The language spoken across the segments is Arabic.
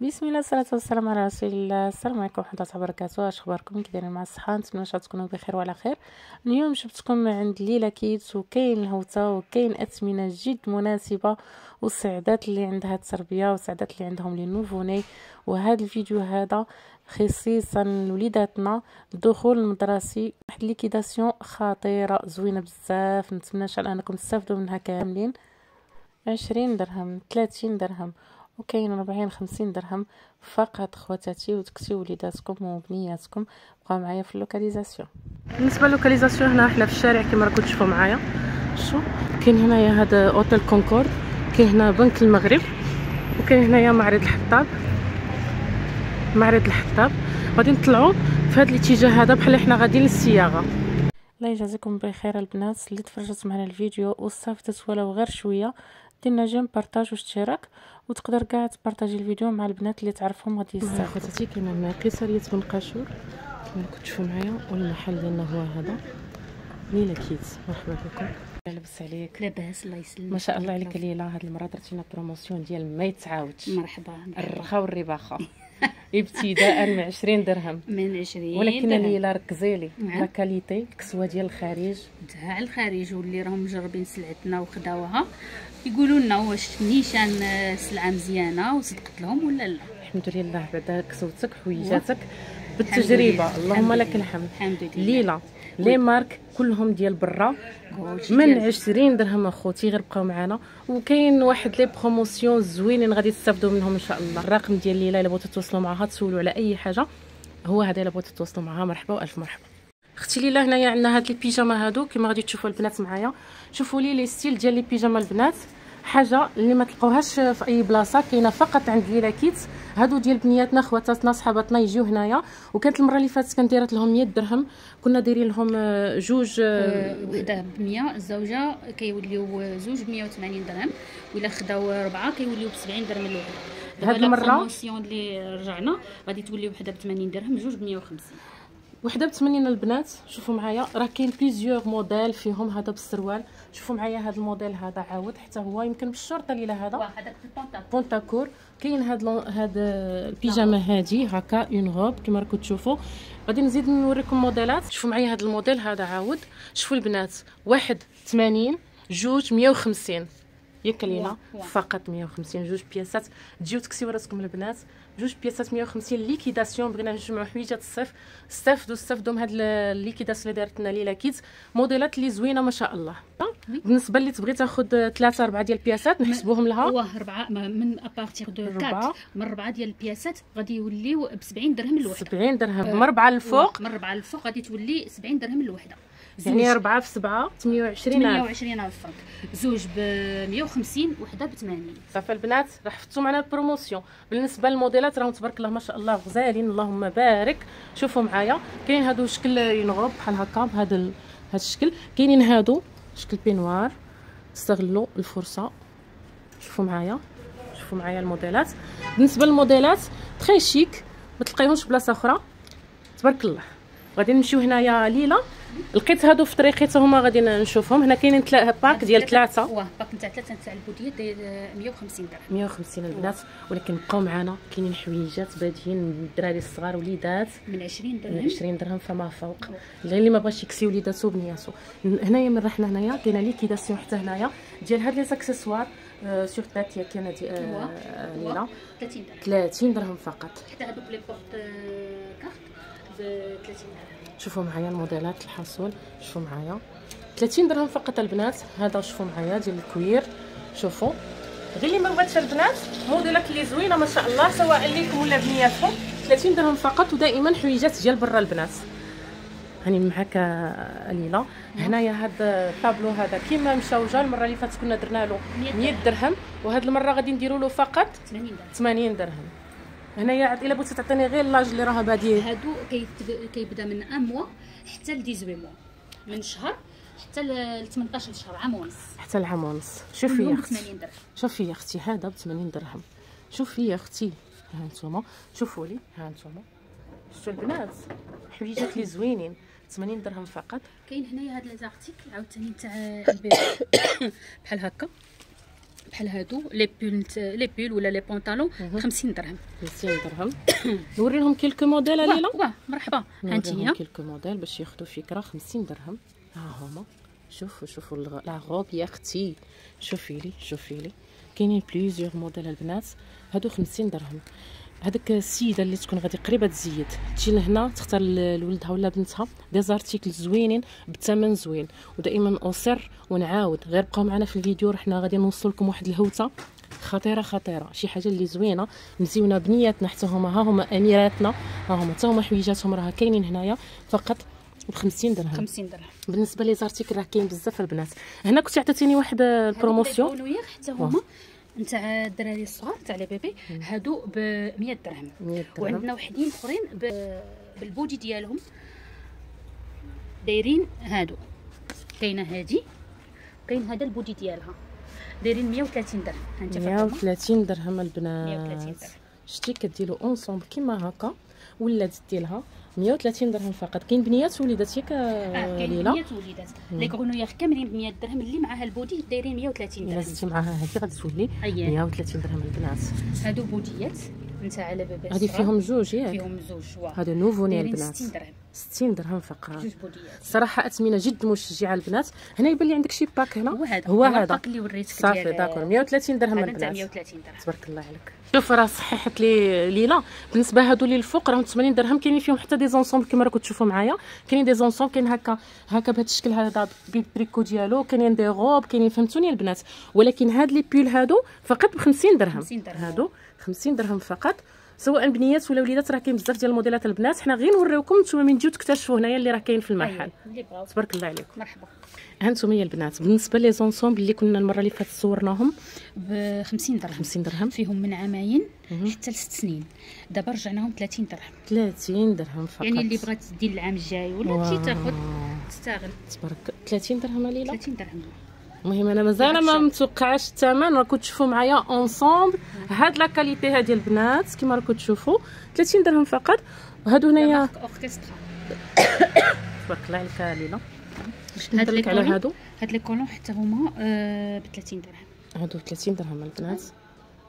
بسم الله والصلاه والسلام على رسول الله. السلام عليكم ورحمه الله وبركاته. اش اخباركم؟ كي دايرين مع الصحه؟ نتمنى تكونوا بخير وعلى خير. اليوم جبتكم عند ليلا كيدز وكاين الهوته وكاين اثمنه جد مناسبه والسعدات اللي عندها التربيه والسعدات اللي عندهم لي نوفوني. وهذا الفيديو هذا خصيصا لوليداتنا الدخول المدرسي، واحد ليكيداسيون خطيره زوينه بزاف، نتمنى ان شاء الله انكم تستافدوا منها كاملين. 20 درهم 30 درهم وكاين 40-50 درهم فقط خواتاتي، وتكتيو وليداتكم وبنياتكم. بقاو معايا في اللوكاليزاسيون. بالنسبه للوكاليزاسيون هنا حنا في الشارع كما راكم تشوفوا معايا، شو كاين هنايا؟ هذا اوتيل كونكورد، كاين هنا بنك المغرب، وكاين هنايا معرض الحطاب. معرض الحطاب غادي نطلعوا في هذا الاتجاه هذا بحال حنا غاديين للصياغه. الله يجازيكم بخير البنات اللي تفرجت معنا الفيديو واستفدت ولو غير شويه. ديرنا جيم بارطاج واشتراك، وتقدر كاع تبارطاجي الفيديو مع البنات اللي تعرفهم غادي يستافدوا. خواتاتي كاينه هنا قيصريه بن قاشور كما راكم تشوفوا معايا، والمحل ديالنا هو هذا ليلا كيدز. مرحبا بكم. لاباس عليك؟ لاباس الله يسلمك. ما شاء الله عليك ليلى، هاد المره درتينا بروموسيون ديال ما يتعاودش. مرحبا. الرخا والرباخه ابتداء من 20 درهم ولكن ليلى ركزي لي لا كاليتي الكسوه ديال الخارج تاع الخارج، واللي راهم مجربين سلعتنا وخداوها يقولوا لنا واش نيشان سلعه مزيانه وصدقت لهم ولا لا. الحمد لله بعدا كسوتك حويجاتك بالتجربه، اللهم لك الحمد. ليلى لي مارك كلهم ديال برا من 20 درهم اخوتي، غير بقاو معنا. وكاين واحد لي بروموسيون زوينين غادي تستافدوا منهم ان شاء الله. الرقم ديال ليلى الا بغيتو توصلوا معها تسولوا على اي حاجه هو هذا، الا بغيتو توصلوا معها مرحبا والف مرحبا. اختي ليلى هنايا عندنا هاد البيجاما هادو كما غادي تشوفوا البنات معايا. شوفوا لي ستيل ديال لي بيجاما البنات، حاجه اللي ما تلقوهاش في اي بلاصه، كاينه فقط عند ليلا كيدز. هادو ديال بنياتنا خواتاتنا صحاباتنا يجيو هنايا. وكانت المره اللي فاتت كان دايرات لهم 100 درهم، كنا دايرين لهم جوج وحده ب 100، الزوجه كيوليو زوج ب 180 درهم، ولا خداو ربعه كيوليو ب 70 درهم الوحده. هاد المره البروموسيون اللي رجعنا غادي تولي وحده ب 80 درهم، جوج ب 150، وحده ب 80. البنات شوفوا معايا راه كاين بليزيوغ موديل فيهم. هذا بالسروال، شوفوا معايا هذا الموديل هذا عاود حتى هو يمكن بالشرطه ليلى، هذا هذاك بونتاكور. كاين هاد البيجامه هادي هكا اون غوب كما راكم تشوفوا. غادي نزيد نوريكم موديلات. شوفوا معايا هذا الموديل هذا عاود، شوفوا البنات، واحد 80 جوج 150 ياك لينا، فقط 150 جوج بياسات. تجيو تكسيو راسكم البنات، جوج بياسات 150 ليكيداسيون. بغينا نجمعوا حويجات الصيف، استافدوا من هاد الليكيداسيون اللي دارت لنا ليلا كيدز. موديلات اللي زوينه ما شاء الله. بالنسبه اللي تبغي تاخذ 3 4 ديال البياسات نحسبوهم لها، واه 4 من ابارتيغ دو 4 من 4 ديال البياسات غادي يوليو ب 70 درهم الوحده. 70 درهم من 4 للفوق، من 4 للفوق غادي تولي 70 درهم الوحده، يعني 4 في 7 28 ألف فرنك، زوج ب 150 وحده ب 80. صافي البنات راه حفتوا معنا البروموسيون. بالنسبه للموديلات راهم تبارك الله ما شاء الله غزالين اللهم بارك. شوفوا معايا كاين هادو شكل ينغرب بحال هكا بهذا هذا الشكل، كاينين هادو شكل بينوار. استغلوا الفرصه، شوفوا معايا الموديلات. بالنسبه للموديلات تري شيك ما تلقايهمش بلاصه اخرى تبارك الله. غادي نمشيو هنايا ليلى، لقيت هادو في طريقي حتى هما غادي نشوفهم. هنا كاينين باك ديال 3، واه باك نتاع 3 نتاع البوديه داير 150 درهم. 150 البنات، ولكن بقاو معنا كاينين حويجات باديين الدراري الصغار وليدات من 20 درهم، 20 درهم فما فوق. غير اللي ما بغاش يكسي وليداتو وبنياتو. هنايا من رحنا هنايا كاينه ليكيداسيون حتى هنايا ديال هاد لي ساكسيسوار سيغ تاتيا كاينه ليلى 30 درهم، 30 درهم فقط. حتى هادوك لي بورت كارت ب 30 درهم. شوفوا معايا الموديلات الحصول، شوفوا معايا 30 درهم فقط البنات. هذا شوفوا معايا ديال الكوير، شوفوا غير اللي ما بغاتش البنات موديلات اللي زوينه ما شاء الله سواء ليكم ولا بنياتكم، 30 درهم فقط. ودائما حويجات ديال برا البنات. هاني معاك ليلى. هنايا هاد الطابلو هذا كيما مشاوجه المره اللي فاتت كنا درنا له 100 درهم، وهاد المره غادي نديروا له فقط 80 درهم. هنايا عاد الا بغيتي تعطيني غير لاج اللي راها باديه، هادو كيبدا من اموا حتى ل 18 موا، من شهر حتى ل 18 شهر، عام ونص حتى لعام ونص. شوفي يا اختي، شوفي يا اختي هذا ب 80 درهم. شوفي يا اختي ها نتوما، شوفوا لي ها نتوما، شفتوا البنات حويجات لي زوينين 80 درهم فقط. كاين هنايا هاد لي زارتيكل عاوتاني تاع البيبي بحال هكا بحال هادو لي بول ولا لي بونطالون 50 درهم 50 درهم. نوريهم كيلكو موديل ليلى. واه مرحبا هانتيا كيلكو موديل باش ياخذوا فكره. 50 درهم ها هما. شوفوا شوفوا لا غوب يا اختي. شوفي لي شوفي لي كاينين بليزيوغ موديل البنات. هادو 50 درهم. هذيك السيده اللي تكون غادي قريبه تزيد تجي لهنا تختار لولدها ولا بنتها دي زارتيكل زوينين بثمن زوين. ودائما اصر ونعاود غير بقاو معنا في الفيديو، رحنا غادي نوصل لكم واحد الهوته خطيره خطيره، شي حاجه اللي زوينه مزيونه بنياتنا. حتى هما ها هما اميراتنا، ها هما حتى هما حويجاتهم راه كاينين هنايا فقط ب 50 درهم 50 درهم. بالنسبه لي زارتيكل راه كاين بزاف البنات. هنا كنت عطيتيني واحد البروموسيون حتى هما نتاع الدراري الصغار تاع لي بيبي، هادو ب 100 درهم. وعندنا وحدين اخرين بالبودي ديالهم دايرين هادو. كاينه هادي وكاين هذا البودي ديالها دايرين 130 درهم. هانت فاطمه 130 درهم البنات. 130 درهم شتي كديروا اونصومب كيما هكا ولا زدتي لها 130 درهم فقط. كاين بنيات وليداتك كاين بنيات وليدات لي كغنوياغ كاملين ب 100 درهم. اللي معاها البودي دايرين 130 درهم. لازمتي معاها هذه غادي تولي 130 درهم البنات. هادو بوديات نتاع لبابا هادي فيهم زوج ياك فيهم زوج. هادو نوفوني البنات 60 درهم 60 درهم فقط. جوج بوديات صراحه اثمنه جد مشجعه البنات. هنا يبان لي عندك شي باك هنا. هو هذا الباك اللي وريتك ديال صافي داكور 130 درهم البنات. 130 درهم تبارك الله عليك. شوف راه صححت لي ليلى. بالنسبه هادو اللي الفوق راهم 80 درهم. كاينين فيهم حتى دي زونسومبل كما راكم تشوفوا معايا. كاينين دي زونسومبل كاين هكا هكا بهذا الشكل هذا بالبريكو ديالو. كاينين دي غوب كاينين فهمتوني البنات. ولكن هاد لي بول هادو فقط ب 50 درهم. هادو 50 درهم فقط سواء بنيات ولا وليدات. راه كاين بزاف ديال الموديلات البنات. حنا غير نوريوكم نتوما من تجيو تكتشفوا هنايا اللي راه كاين في المحل. تبارك الله عليكم مرحبا. ها نتوما يا البنات بالنسبه لي زونسومبل اللي كنا المره اللي فاتت صورناهم ب 50 درهم 50 درهم. فيهم من عامين حتى لست سنين. دابا رجعناهم 30 درهم 30 درهم فقط. يعني اللي بغات دير العام الجاي ولا تجي تاخذ تستغل. تبارك 30 درهم ليلى 30 درهم. المهم انا مازال ما متوقعاش الثمن. راكم تشوفوا معايا اونصومبل هاد لا كاليتي هادي البنات كما راكم تشوفوا 30 درهم فقط. هادو هنايا تبارك الله عليك ليلى. هاد لي كولون هادو هاد لي كولون حتى هما ب 30 درهم. هادو 30 درهم البنات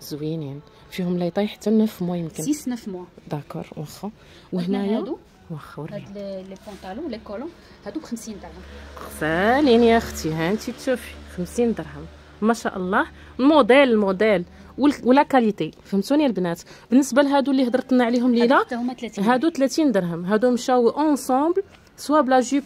زوينين. فيهم لا يطيح حتى 9 موا يمكن 6 9 موا داكور واخا. وهنايا واخا وريني هاد لي بونطالون لي كولون هادو ب 50 درهم. غسالين يا اختي ها انت تشوفي 50 درهم ما شاء الله. الموديل الموديل ولا كاليتي فهمتوني البنات. بالنسبه لهادو اللي هضرت لنا عليهم ليلى هادو 30 درهم. هادو مشاو اونصومبل سوا بلا جيب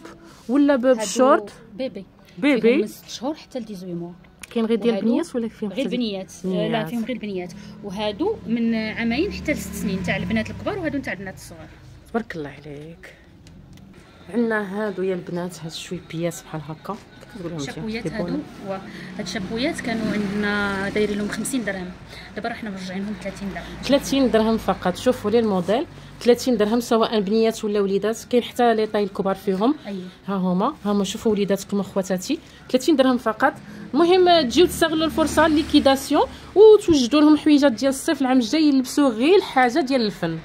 ولا بالشورت بيبي بيبي من 6 شهور حتى ل 18 موا. كاين غير ديال البنيات ولا فيهم غير البنيات؟ لا فيهم غير البنيات. وهادو من عامين حتى لست سنين تاع البنات الكبار وهادو تاع البنات الصغار. تبارك الله عليك. عندنا هادو يا البنات هاد الشويبيات بحال هكا الشابويات. هادو هاد الشابويات كانوا عندنا دايرين لهم 50 درهم. دابا راه حنا مرجعينهم 30 درهم 30 درهم فقط. شوفوا لي الموديل 30 درهم سواء بنيات ولا وليدات. كاين حتى لي طاي الكبار فيهم. ها هما ها هما شوفوا وليداتكم اخواتاتي 30 درهم فقط. المهم تجيو تستغلوا الفرصه ليكيداسيون وتوجدوا لهم حويجات ديال الصيف العام الجاي يلبسوا غير الحاجه ديال الفن.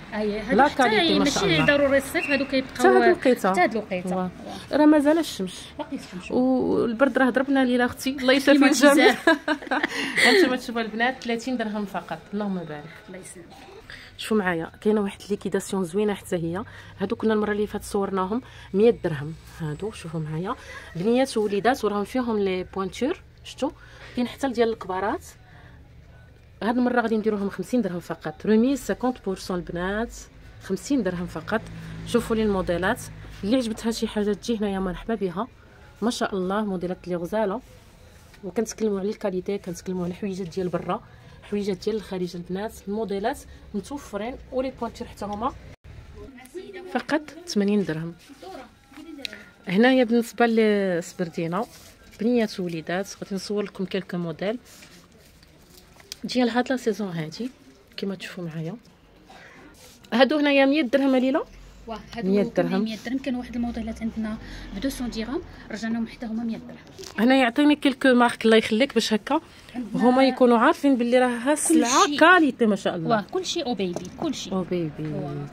لا كاليتي ماشي ضروري الصيف. هادو كيبقاو حتى هاد الوقيته راه مازال الشمس باقي الشمس والبرد راه ضربنا ليلى اختي الله يشافي الجميع. انتما تشوفوا البنات 30 درهم فقط. اللهم بارك الله يسلمك. شوفوا معايا كاينه واحد ليكيداسيون زوينه حتى هي. هادو كنا المره اللي فاتت صورناهم 100 درهم. هادو شوفوا معايا بنيات ووليدات وراهم فيهم لي بوانتور. شفتوا كاين حتى ديال الكبارات. هاد المره غادي نديروهم 50 درهم فقط. ريميز 50% البنات 50 درهم فقط. شوفوا لي الموديلات اللي عجبتها شي حاجه تجي هنايا مرحبا بها ما شاء الله. موديلات اللي غزاله وكنتكلموا على الكاليتي كنتكلموا على الحويجات ديال برا حويجات ديال الخارج البنات. الموديلات متوفرين ولي بوانتير حتى هما فقط 80 درهم. هنايا بالنسبه لسبردينا بنيات وليدات غادي نصور لكم كلكو موديل ديال هاد لا سيزون هادي كما تشوفوا معايا. هادو هنايا 100 درهم ليلى. واه هادو 100 درهم 100 درهم. كان واحد الموديلات عندنا ب 200 درهم رجعناهم حتى هما 100 درهم. هنا يعطيني كلكو مارك الله يخليك باش هكا هما يكونوا عارفين باللي راه سلعه كاليتي ما شاء الله. واه كلشي او بيبي كلشي او بيبي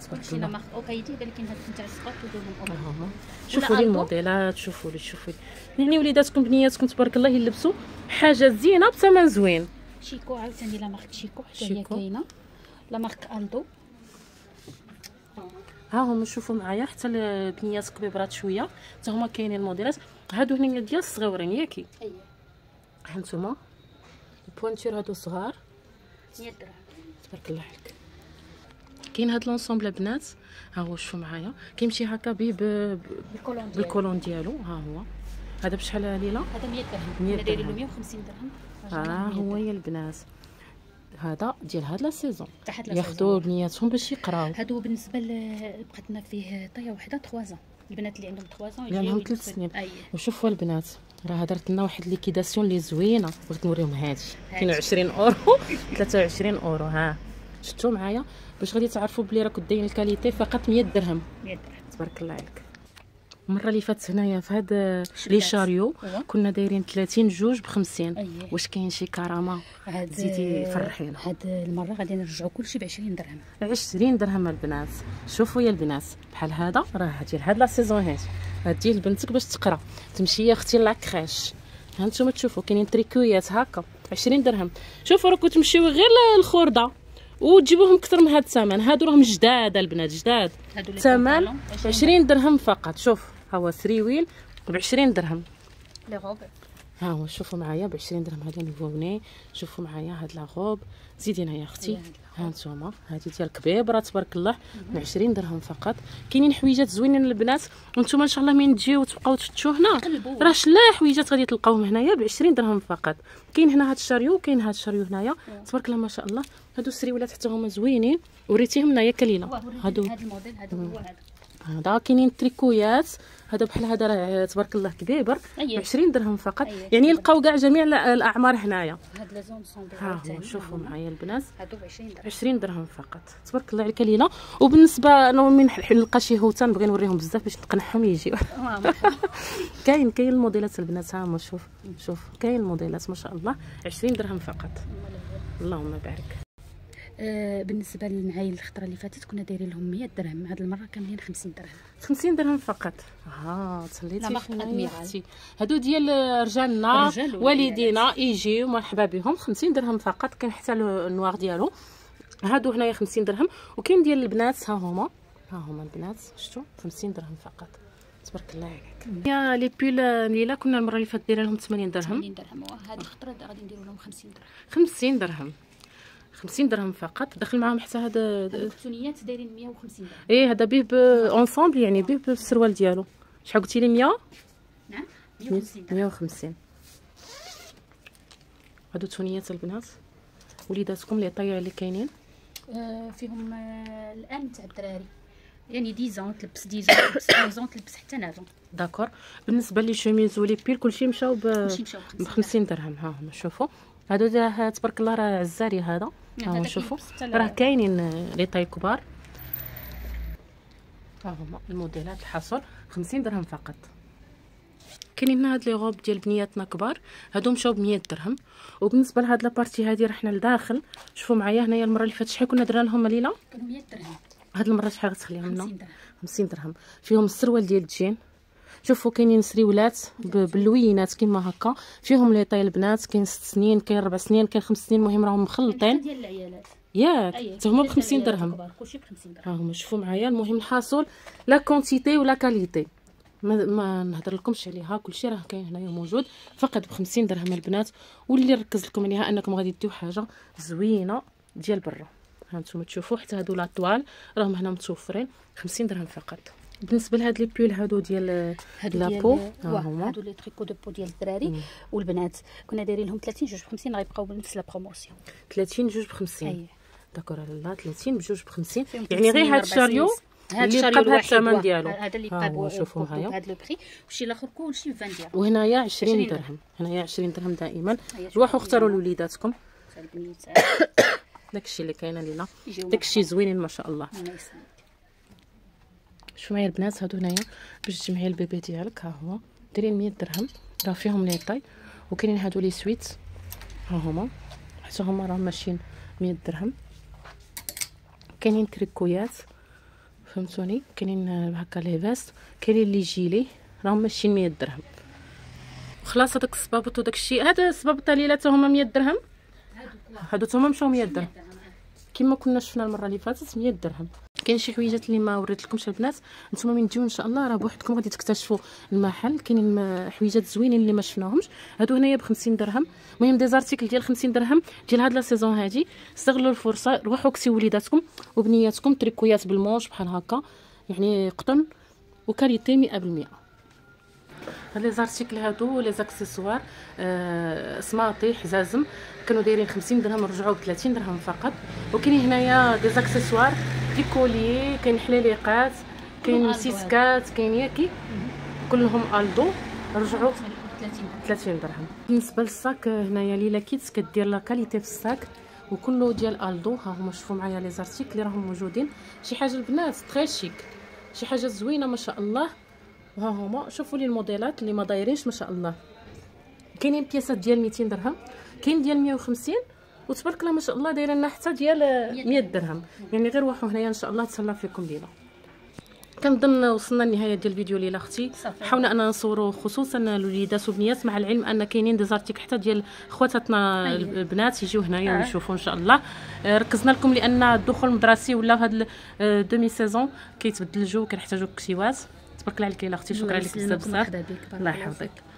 تبارك الله. مارك او بيبي قال لك هاد نتاع السقاط ودوهم او بيبي. شوفوا لي الموديلات شوفوا لي شوفوا لي يعني وليداتكم بنياتكم تبارك الله يلبسوا حاجه زينه بثمن زوين. شيكو، عاوتاني لا مارك شيكو حتى هي كاينه، لا مارك الدو. ها هما شوفوا معايا حتى البنيات كبيبرات شويه، حتى هما كاينين الموديلات هادو هنا ديال الصغيورين ياكي. اييه ها نتوما البوانتير هادو صغار 100 درهم تبارك الله عليك. كاين هاد لونسومبل البنات، ها هو شوفوا معايا كيمشي هكا به بالكولون ديالو. ها هو هذا بشحال ليلى؟ هذا 100 درهم، انا دايره له 150 درهم. ها هو يا البنات هذا ديال هاد لا سيزون ياخذوا بنياتهم باش يقراو. هادو بالنسبه بقات لنا فيه طيه وحده 3 ans، البنات اللي عندهم 3 ans يجيو 3 سنين. وشوفوا البنات راه هضرت لنا واحد ليكيداسيون اللي زوينه، بغيت نوريهم هادشي كاين 20 €، 23 €. ها شفتوا معايا باش غادي تعرفوا بلي راكم دايرين الكاليتي فقط 100 درهم، 100 درهم تبارك الله عليك. المره اللي فاتت هنايا في هاد لي شاريو كنا دايرين 30 جوج ب 50. أيه. واش كاين شي كرامه زيتي فرحينا. هاد المره غادي نرجعوا كلشي ب 20 درهم، 20 درهم البنات. شوفوا يا البنات بحال هذا راه ديال هاد لا سيزون، هاد ديال بنتك باش تقرا تمشي يا اختي لاكريش. ها نتوما تشوفوا كاينين تريكويات هكا 20 درهم. شوفوا راكم تمشيو غير الخرده وتجيبوهم اكثر من هاد الثمن، هادو راهم جداد البنات جداد، ثمن 20 درهم فقط. شوف ها هو سريويل ب 20 درهم، لي غوب ها هو شوفوا معايا ب 20 درهم. هذا نيفوني شوفوا معايا هاد لا غوب زيدين هيا اختي. ها نتوما هادي ديال كبيبره تبارك الله ب 20 درهم فقط. كاينين حويجات زوينين البنات، وانتوما ان شاء الله من تجيو تبقاو تشتو هنا راه شلا حويجات غادي تلقاوهم هنايا ب 20 درهم فقط. كاين هنا هاد الشاريو وكاين هاد الشاريو هنايا تبارك الله ما شاء الله. هادو السريولات حتى هما زوينين، وريتيهم لنا يا كليله. هادو هاد الموديل هذا هو هذا. هذا كاينين تريكويات، هذا بحال هذا راه تبارك الله كبيبر ب 20 درهم فقط. يعني يلقاو كاع جميع الاعمار هنايا. هاد لازون صومبير تاعنا شوفوا معايا البنات هادو ب 20 درهم فقط تبارك الله عليك ليلى. وبالنسبه انا من نلقى شي هوته نبغي نوريهم بزاف باش نقنعهم يجيو. كاين الموديلات البنات، ها هما شوف كاين الموديلات ما شاء الله 20 درهم فقط. اللهم بارك. بالنسبه للمعايل الخطره اللي فاتت كنا دايرين لهم 100 درهم، هاد المره كاملين 50 درهم، 50 درهم فقط. ها تسليتي يا اختي. هادو ديال رجالنا والدينا يجيو مرحبا بهم 50 درهم فقط. كاين حتى النوار ديالو هادو هنايا 50 درهم. وكاين ديال البنات ها هما البنات شفتوا 50 درهم فقط تبارك الله عليك. يا لي بول ليلى كنا المره اللي فاتت دايره لهم 80 درهم، 80 درهم. هاد الخطره غادي نديرو لهم 50 درهم، 50 درهم فقط. دخل معاهم حتى هاد الكتونيات دايرين 150 درهم. ايه هذا به اونصومبل يعني به بالسروال ديالو. شحال قلتي لي 100؟ نعم 150. هادو تونيات البنات وليداتكم اللي طيع اللي كاينين فيهم الان تاع الدراري، يعني 10 ans تلبس 10 ans تلبس حتى نازون. داكور. بالنسبه لي شوميز ولي بيل كلشي مشاو ب 50 درهم. ها هما شوفوا هادو تبارك الله راه عزاري. هذا ها شوفوا راه كاينين لي طاي كبار. ها هما الموديلات الحصول 50 درهم فقط. كاينين هاد لي غوب ديال بنياتنا كبار هادو مشاو ب 100 درهم. وبالنسبه لهاد لابارتي هادي راه حنا لداخل شوفوا معايا هنايا المره اللي فاتت شحال كنا درنا لهم ليلى؟ 100 درهم. هاد المره شحال غتخليهم لنا؟ 50 درهم. فيهم السروال ديال الجين. شوفوا كاينين سريولات باللوينات كيما هكا فيهم لي طاي البنات، كاين 6 سنين، كاين 4 سنين، كاين 5 سنين، المهم راهم مخلطين ديال العيالات ياك حتى هما ب 50 درهم. ها هما شوفوا معايا. المهم الحاصل لا كونتيتي ولا كاليتي ما نهضر لكمش عليها، كلشي راه كاين هنايا موجود فقط ب 50 درهم البنات. واللي نركز لكم عليها انكم غادي ديو حاجه زوينه ديال برا. ها نتوما تشوفوا حتى هادو لاطوال راهم هنا متوفرين 50 درهم فقط. بالنسبه لهاد لي بول هادو ديال لابو هادو لي تريكو دو بو ديال الدراري والبنات كنا دايرين لهم 30 جوج ب 50 غيبقاو بنفس لا بروموسيون. 30 جوج ب 50 داكور على الله. 30 بجوج ب 50 يعني غير هاد الشاريو اللي بقى بهاد الثمن ديالو هذا اللي بقى بو هاد لو بري وشي لاخر كلشي ب 20 درهم. وهنايا 20 درهم، هنايا 20 درهم دائما. روحوا اختاروا لوليداتكم داكشي اللي كاين لينا، داكشي زوينين ما شاء الله. شوفوا معايا البنات هادو هنايا باش تجمعي البيبي ديالك. ها هو دايرين 100 درهم راه فيهم لي طاي. وكاينين هادو لي سويت ها هما حتى هما راهم ماشيين 100 درهم. كاينين تريكويات فهمتوني، كاينين هكا لي فيست، كاينين لي جيلي راهم ماشيين 100 درهم. خلاص هذاك الصبابط وداك الشيء، هذا الصبابط تاع ليلى حتى هما 100 درهم. هادو هادو هما مشاو 100 درهم كما كنا شفنا المره اللي فاتت 100 درهم. كاين شي حويجات اللي ما وريت لكمش البنات، نتوما من تجيو ان شاء الله راه بوحدكم غادي تكتشفوا المحل. كاينين حويجات زوينين اللي ما شفناهمش، هادو هنايا ب 50 درهم. المهم ديزارتيكل ديال 50 درهم ديال هاد لا سيزون هادي، استغلوا الفرصه روحوا كسيو وليداتكم وبنياتكم تريكويات بالمونش بحال هكا، يعني قطن وكاليتي 100%. هاد لي زارتيكل هادو لي زاكسيسوار سماطي حزازم كانوا دايرين 50 درهم رجعوا ب 30 درهم فقط. وكاين هنايا دي زاكسيسوار دي كوليي، كاين حليليقات، كاين سيسكات، كاين ياكي، كلهم الدو رجعوا 30 درهم. بالنسبه للساك هنايا ليلا كيدز كدير لا كاليتي في الساك وكله ديال الدو. ها هما شوفوا معايا لي زارتيكل اللي راهم موجودين، شي حاجه البنات تري شيك، شي حاجه زوينه ما شاء الله. وها هما شوفوا لي الموديلات اللي ما دايرينش ما شاء الله. كاينين بياسات ديال 200 درهم، كاين ديال 150، وتبارك الله ما شاء الله دايره لنا حتى ديال 100 درهم. يعني غير واحد هنايا ان شاء الله تسلى فيكم ليله. كنظن وصلنا للنهايه ديال الفيديو ليله اختي، حاولنا اننا نصوروا خصوصا الوليدات وبنيات، مع العلم ان كاينين ديزارتيك حتى ديال خواتاتنا البنات يجيو هنايا ويشوفوا ان شاء الله. ركزنا لكم لان الدخول المدرسي ولا هاد دومي سيزون كيتبدل الجو، كنحتاجوا كسيوات. تبارك الله عليك يا اختي، شكرا لك بزاف. الله يحفظك.